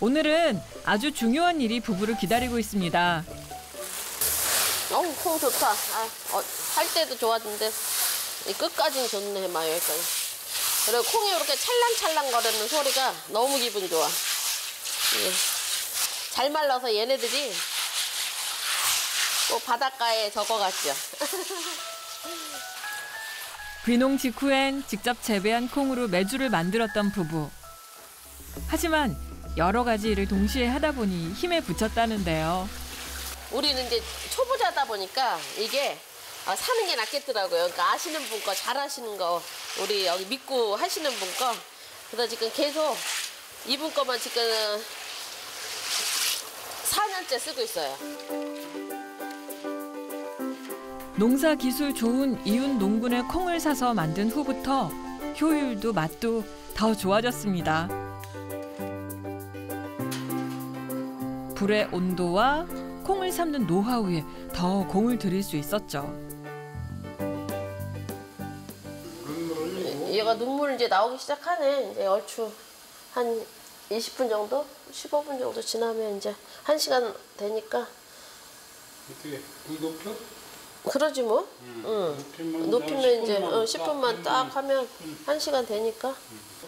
오늘은 아주 중요한 일이 부부를 기다리고 있습니다. 어우, 콩 좋다. 할 때도 좋았는데 이 끝까지는 좋네, 막 여기까지. 그리고 콩이 이렇게 찰랑찰랑 거리는 소리가 너무 기분 좋아. 예. 잘 말라서 얘네들이 꼭 바닷가에 적어갔죠. 귀농 직후엔 직접 재배한 콩으로 매주를 만들었던 부부. 하지만 여러 가지 일을 동시에 하다 보니 힘에 부쳤다는데요. 우리는 이제 초보자다 보니까 이게 사는 게 낫겠더라고요. 그러니까 아시는 분 거, 잘 하시는 거, 우리 여기 믿고 하시는 분 거. 그래서 지금 계속 이분 거만 지금 4년째 쓰고 있어요. 농사 기술 좋은 이웃 농군의 콩을 사서 만든 후부터 효율도 맛도 더 좋아졌습니다. 불의 온도와 콩을 삶는 노하우에 더 공을 들일 수 있었죠. 얘가 눈물 이제 나오기 시작하네. 이제 얼추 한 20분 정도, 15분 정도 지나면 이제 1시간 되니까. 이렇게 불 높여? 그러지 뭐. 높이면, 이제 10분만 딱 하면 1시간 되니까.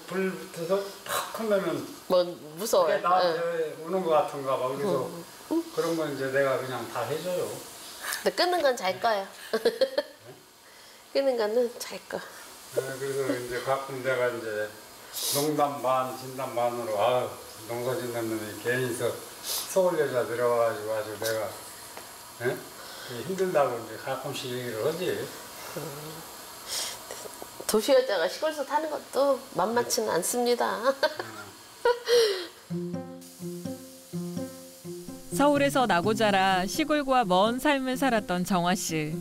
불 붙어서 팍 하면은 뭐 무서워요. 그게 나한테 우는 거 같은가 봐. 그래서 그런 건 이제 내가 그냥 다 해줘요. 근데 끄는 건 잘 거예요. 끄는 거는 잘 거. 그래서 이제 가끔 내가 이제 농담 반 진담 반으로 농사 짓는 놈이 괜히서 서울 여자 들어와가지고 아주 내가 힘들다고 이제 가끔씩 얘기를 하지. 도시 여자가 시골에서 타는 것도 만만치는 않습니다. 서울에서 나고 자라 시골과 먼 삶을 살았던 정화 씨.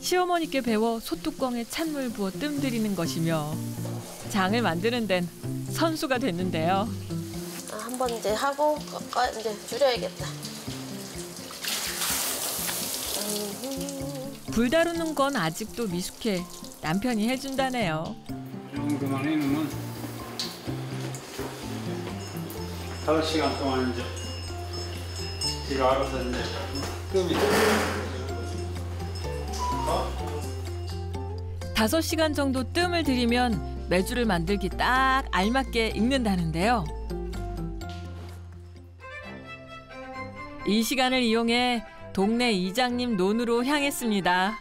시어머니께 배워 소뚜껑에 찬물 부어 뜸들이는 것이며 장을 만드는 데는 선수가 됐는데요. 한번 이제 하고 이제 줄여야겠다. 불 다루는 건 아직도 미숙해 남편이 해준다네요. 이 정도만 해놓으면 5시간 동안 이제 이거 알아서 이제 뜸이 5시간 정도 뜸을 들이면 매주를 만들기 딱 알맞게 익는다는데요. 이 시간을 이용해 동네 이장님 논으로 향했습니다.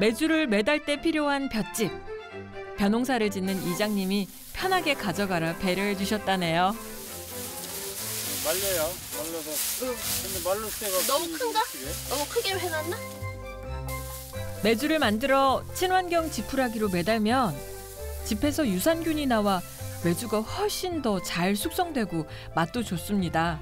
매주를 매달 때 필요한 벼집. 벼농사를 짓는 이장님이 편하게 가져가라 배려해 주셨다네요. 말려요. 말려서. 근데 말릴 때가 너무 큰가? 너무 크게 해놨나? 매주를 만들어 친환경 지푸라기로 매달면 집에서 유산균이 나와 매주가 훨씬 더 잘 숙성되고 맛도 좋습니다.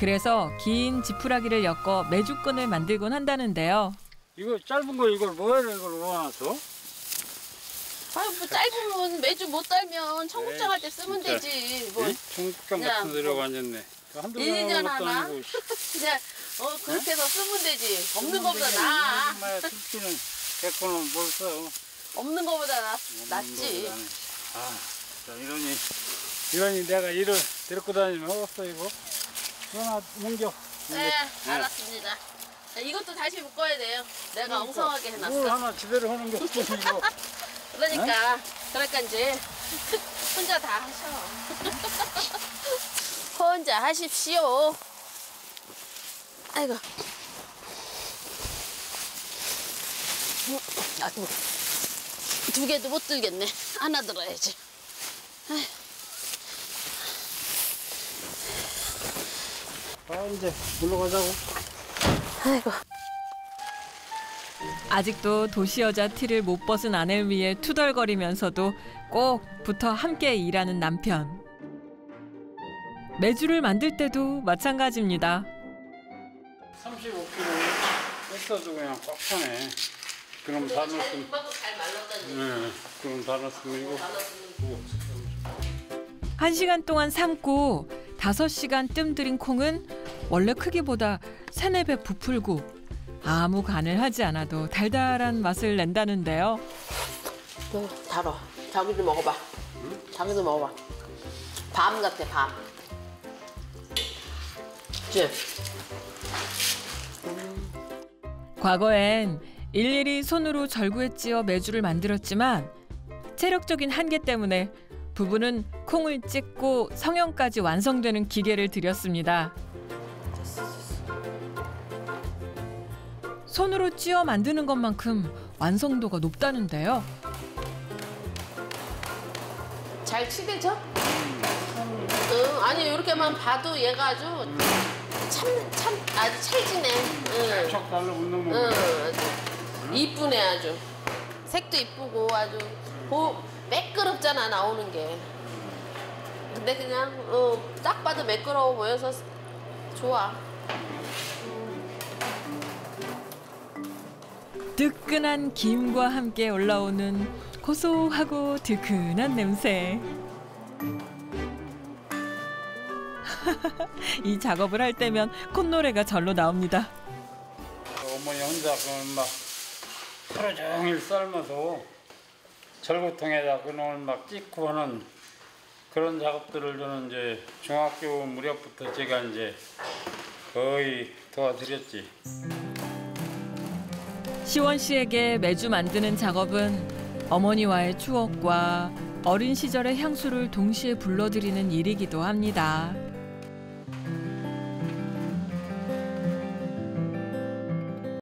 그래서 긴 지푸라기를 엮어 매주끈을 만들곤 한다는데요. 이거 짧은 거 이걸 뭐하러 이걸 모아놨어? 아유, 뭐 짧으면 매주 못 달면 청국장 할 때 쓰면 되지. 뭐. 청국장 같은 데로 앉았네. 한두 번 하나. 그냥 그렇게 해서 쓰면 되지. 없는 거보다 나아. 특히는 개코는 뭘 써. 없는 거보다 낫지. 아, 이러니 내가 일을 데리고 다니면 없어 이거. 하나 옮겨. 네, 알았습니다. 이것도 다시 묶어야 돼요. 내가 엉성하게 해놨어. 뭘 하나 지배를 하는 게 없어 이거. 그러니까 이제 혼자 다 하셔. 혼자 하십시오. 아이고. 두 개도 못 들겠네. 하나 들어야지. 이제 물러가자고. 아이고. 아직도 도시여자 티를 못 벗은 아내 위에 투덜거리면서도 꼭 붙어 함께 일하는 남편. 매주를 만들 때도 마찬가지입니다. 35kg 했어도 그냥 꽉 차네. 그럼 다 넣었으면. 네, 그럼 다 넣었으면 이거. 1시간 동안 삶고 5시간 뜸들인 콩은 원래 크기보다 3-4배 부풀고 아무 간을 하지 않아도 달달한 맛을 낸다는데요. 달아. 자기도 먹어봐. 응? 자기도 먹어봐. 밤 같아, 밤. 그치? 과거엔 일일이 손으로 절구에 찧어 메주를 만들었지만 체력적인 한계 때문에 부부는 콩을 찍고 성형까지 완성되는 기계를 들였습니다. 손으로 찧어 만드는 것만큼 완성도가 높다는데요. 잘 치대죠? 응, 아니 이렇게만 봐도 얘가 아주 참 아주 찰지네. 응. 척 달라 웃는 모습. 응, 이쁘네 아주. 색도 이쁘고 아주 매끄럽잖아 나오는 게. 근데 그냥 딱 봐도 매끄러워 보여서 좋아. 뜨끈한 김과 함께 올라오는 고소하고 뜨끈한 냄새. 이 작업을 할 때면 콧노래가 절로 나옵니다. 어머니 혼자 그걸 막 하루 종일 삶아서 절구통에다 그놈을 막 찍고 하는 그런 작업들을 저는 이제 중학교 무렵부터 제가 이제 거의 도와드렸지. 시원 씨에게 매주 만드는 작업은 어머니와의 추억과 어린 시절의 향수를 동시에 불러들이는 일이기도 합니다.